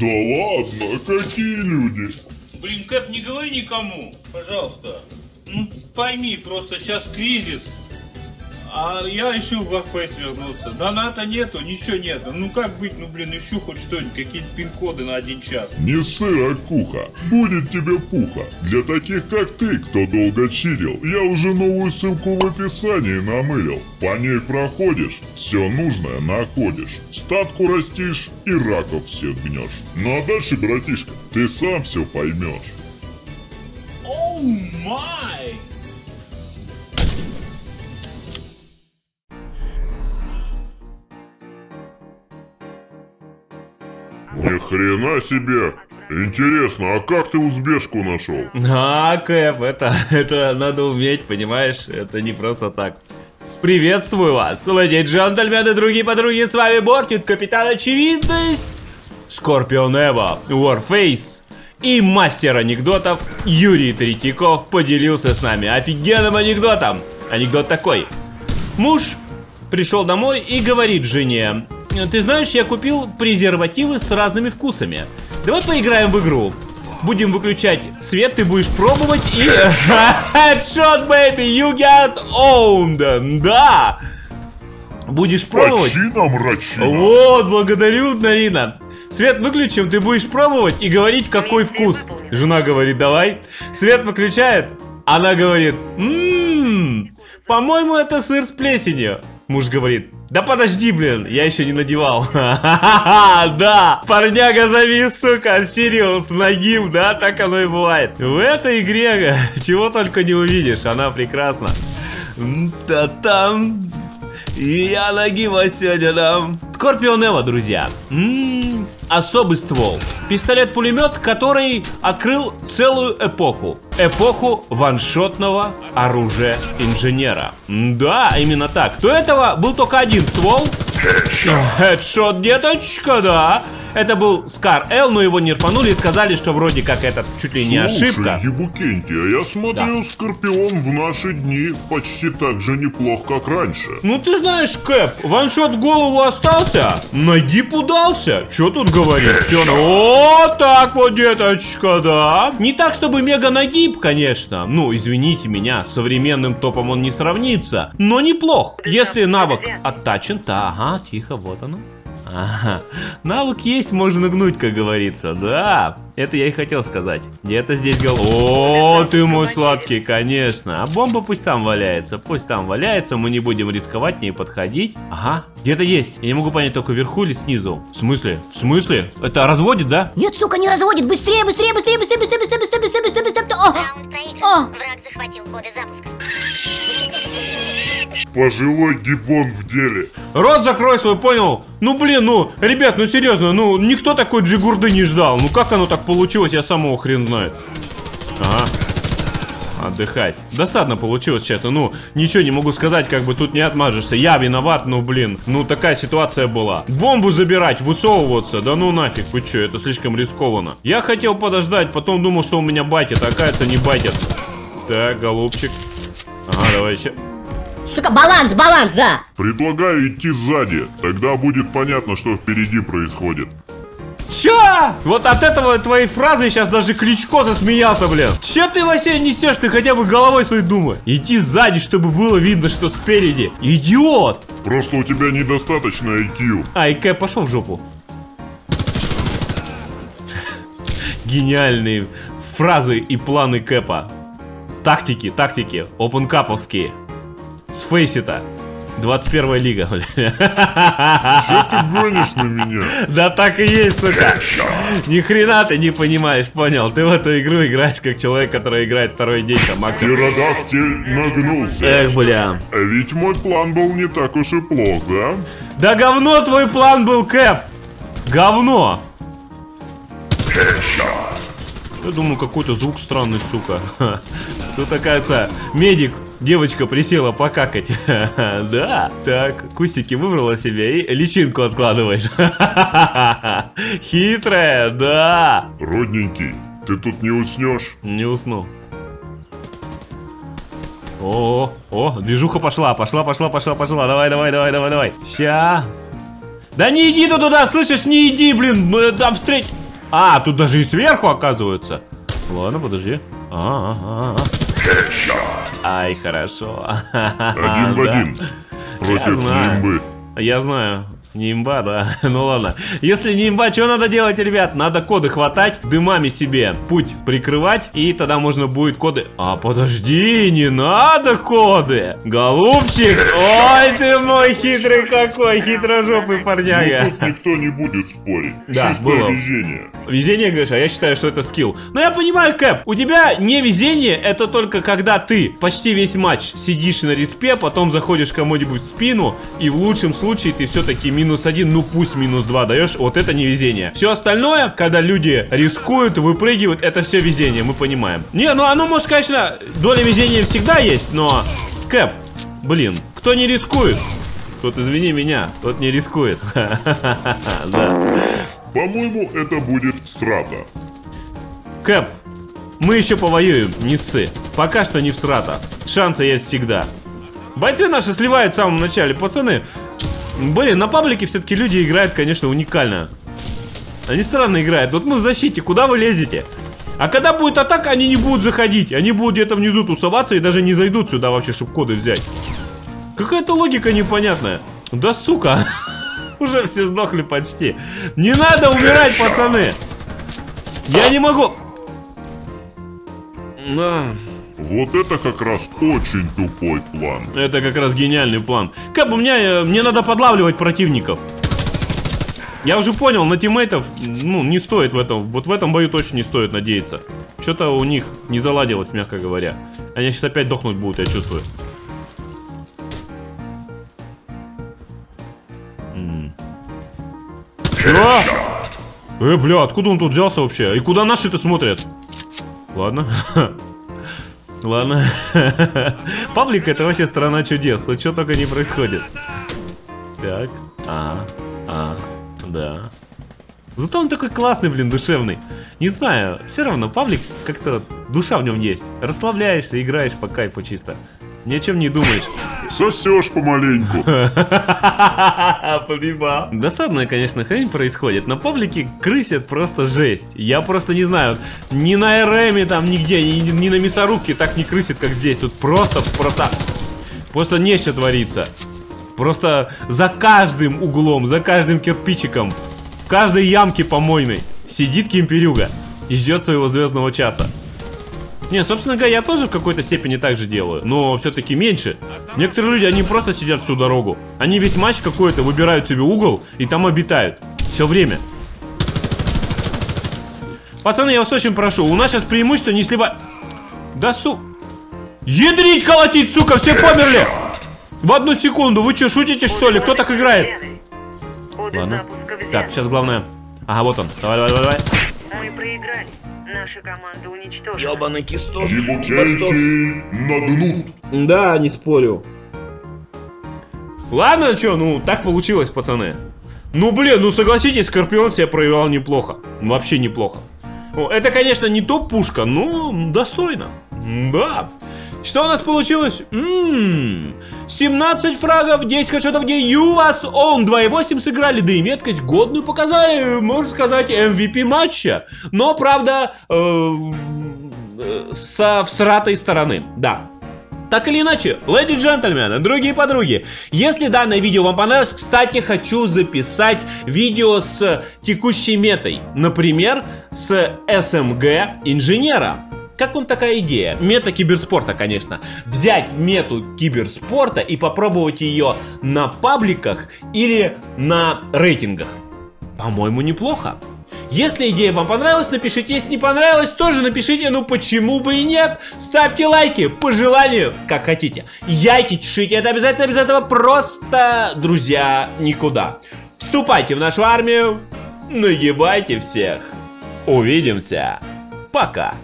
Да ладно, какие люди? Блин, Кэп, не говори никому, пожалуйста. Ну, пойми, просто сейчас кризис. А я решил в Warface вернуться. Доната нету, ничего нету. Ну как быть, ну блин, ищу хоть что-нибудь, какие-то пин-коды на 1 час. Не сыра куха, будет тебе пуха. Для таких как ты, кто долго чилил, я уже новую ссылку в описании намылил. По ней проходишь, все нужное находишь. Статку растишь и раков всех гнешь. Ну а дальше, братишка, ты сам все поймешь. Оу май! Ни хрена себе! Интересно, а как ты узбешку нашел? А, Кэп, это надо уметь, понимаешь? Это не просто так. Приветствую вас, леди, джентльмены, другие подруги, с вами Мортид, Капитан Очевидность, Скорпион Эва, Warface и мастер анекдотов Юрий Третьяков поделился с нами офигенным анекдотом. Анекдот такой. Муж пришел домой и говорит жене: ты знаешь, я купил презервативы с разными вкусами. Давай поиграем в игру. Будем выключать свет, ты будешь пробовать и... Headshot, baby, you get owned. Да. Будешь пробовать. Вот, благодарю, Нарина. Свет выключим, ты будешь пробовать и говорить, какой вкус. Жена говорит, давай. Свет выключает. Она говорит, по-моему, это сыр с плесенью. Муж говорит, да подожди, блин, я еще не надевал. Ха-ха-ха, да, парняга завис, сука, Сириус, нагим, да, так оно и бывает. В этой игре чего только не увидишь, она прекрасна. Та-там, я нагима сегодня дам. Скорпион Эва, друзья. Особый ствол. Пистолет-пулемет, который открыл целую эпоху. Эпоху ваншотного оружия инженера. Да, именно так. До этого был только один ствол. Хедшот, деточка, да. Это был SCAR-L, но его не рфанули и сказали, что вроде как это чуть ли не ошибка. Слушай, я смотрю, да. Скорпион в наши дни почти так же неплох, как раньше. Ну ты знаешь, Кэп, ваншот в голову остался, нагиб удался. Чё тут говорить? Все, вот так вот, деточка, да. Не так, чтобы мега нагиб, конечно. Ну, извините меня, с современным топом он не сравнится, но неплох. Если навык оттачен, то ага, тихо, вот оно. Ага, навык есть, можно гнуть, как говорится, да, это я и хотел сказать, где-то здесь голова, о, ты мой сладкий, конечно, а бомба пусть там валяется, мы не будем рисковать, не подходить, ага, где-то есть, я не могу понять, только вверху или снизу, в смысле, это разводит, да? Нет, сука, не разводит, быстрее, быстрее, быстрее, быстрее, быстрее, быстрее, быстрее, быстрее, быстрее, быстрее. Пожилой гибон в деле. Рот закрой свой, понял? Ну блин, ну, ребят, ну серьезно, ну никто такой джигурды не ждал. Ну как оно так получилось, я самого хрен знает. Ага. Отдыхать. Досадно получилось, честно. Ну, ничего не могу сказать, как бы тут не отмажешься. Я виноват, ну блин. Ну такая ситуация была. Бомбу забирать, высовываться. Да ну нафиг, вы че, это слишком рискованно. Я хотел подождать, потом думал, что у меня батит. Оказывается, не батит. Так, голубчик. Ага, давай еще. Сука, баланс, баланс, да. Предлагаю идти сзади, тогда будет понятно, что впереди происходит. Чё? Вот от этого твоей фразы сейчас даже Кличко засмеялся, блин. Чё ты, Вася, несешь? Ты хотя бы головой своей думай. Иди сзади, чтобы было видно, что спереди. Идиот! Просто у тебя недостаточно IQ. А, IQ пошел в жопу. Гениальные фразы и планы Кэпа. Тактики, тактики, опенкаповские. С Фейсита. 21 лига, бля. Что ты гонишь на меня? Да так и есть, сука. Ни хрена ты не понимаешь, понял? Ты в эту игру играешь как человек, который играет второй день, там, максимум. Пиродактиль нагнулся. Эх, бля. Ведь мой план был не так уж и плох, да? Да говно твой план был, Кэп. Говно. Я думаю, какой-то звук странный, сука. Тут, оказывается, медик. Девочка присела покакать. Да. Так, кустики выбрала себе и личинку откладывает. Хитрая, да. Родненький, ты тут не уснешь? Не усну. О, движуха пошла, пошла. Давай. Ща. Да не иди ты туда, слышишь, не иди, блин, там встреть. А, тут даже и сверху оказывается. Ладно, подожди. Ай, хорошо. Один в один. Против нимбы. Я знаю. Не имба, да? Ну ладно. Если не имба, что надо делать, ребят? Надо коды хватать, дымами себе путь прикрывать, и тогда можно будет коды... А, подожди, не надо коды! Голубчик! Ой, ты мой хитрый какой, хитрожопый парняга! Ну, тут никто не будет спорить. Да, было. Везение. Везение, говоришь, а я считаю, что это скилл. Но я понимаю, Кэп, у тебя не везение, это только когда ты почти весь матч сидишь на респе, потом заходишь кому-нибудь в спину, и в лучшем случае ты все-таки -1, ну пусть -2 даешь, вот это не везение. Все остальное, когда люди рискуют, выпрыгивают, это все везение, мы понимаем. Не, ну оно может, конечно, доля везения всегда есть, но... Кэп, блин, кто не рискует? Тот, извини меня, тот не рискует. По-моему, это будет страта. Кэп, мы еще повоюем, не ссы. Пока что не в страта. Шансы есть всегда. Бойцы наши сливают в самом начале, пацаны. Блин, на паблике все-таки люди играют, конечно, уникально. Они странно играют. Вот мы в защите, куда вы лезете? А когда будет атака, они не будут заходить. Они будут где-то внизу тусоваться и даже не зайдут сюда вообще, чтобы коды взять. Какая-то логика непонятная. Да сука. Уже все сдохли почти. Не надо умирать, пацаны. Я не могу. На. Вот это как раз очень тупой план. Это как раз гениальный план. Кэп, мне надо подлавливать противников. Я уже понял, на тиммейтов, ну, не стоит в этом. Вот в этом бою точно не стоит надеяться. Что-то у них не заладилось, мягко говоря. Они сейчас опять дохнуть будут, я чувствую. Чего? Бля, откуда он тут взялся вообще? И куда наши-то смотрят? Ладно. Ладно. Паблик — это вообще страна чудес. Тут что только не происходит. Так. Да. Зато он такой классный, блин, душевный. Не знаю, все равно паблик как-то... Душа в нем есть. Расслабляешься, играешь по кайфу чисто. Ни о чем не думаешь. Сосешь помаленьку. Понимаю. Досадная, конечно, хрень происходит. На паблике крысят просто жесть. Я просто не знаю, ни на РМе там нигде, ни на мясорубке так не крысят, как здесь. Тут просто нечто творится. Просто за каждым углом, за каждым кирпичиком, в каждой ямке помойной сидит кемперюга и ждет своего звездного часа. Не, собственно говоря, я тоже в какой-то степени так же делаю, но все-таки меньше. Некоторые люди, они просто сидят всю дорогу. Они весь матч какой-то выбирают себе угол и там обитают. Все время. Пацаны, я вас очень прошу, у нас сейчас преимущество не сливать. Да су... Ядрить, колотить, сука, все померли! В одну секунду, вы что, шутите что ли? Кто так играет? Ладно. Так, сейчас главное... Ага, вот он. Давай. Мы проиграли. Наша команда уничтожена. Ёбаный кистос. Да, не спорю. Ладно, чё, ну так получилось, пацаны. Ну блин, ну согласитесь, Скорпион себя проявлял неплохо. Вообще неплохо. Это, конечно, не топ-пушка, но достойно. Да. Что у нас получилось? 17 фрагов, 10 хэдшотов, где US OWN 2.8 сыграли, да и меткость годную показали, можно сказать, MVP матча. Но, правда, со всратой стороны, да. Так или иначе, леди и джентльмены, другие подруги, если данное видео вам понравилось, кстати, хочу записать видео с текущей метой. Например, с СМГ инженера. Как вам такая идея? Мета киберспорта, конечно. Взять мету киберспорта и попробовать ее на пабликах или на рейтингах. По-моему, неплохо. Если идея вам понравилась, напишите. Если не понравилась, тоже напишите. Ну почему бы и нет? Ставьте лайки по желанию, как хотите. Яйки чешите. Это обязательно, без этого просто, друзья, никуда. Вступайте в нашу армию. Нагибайте всех. Увидимся. Пока.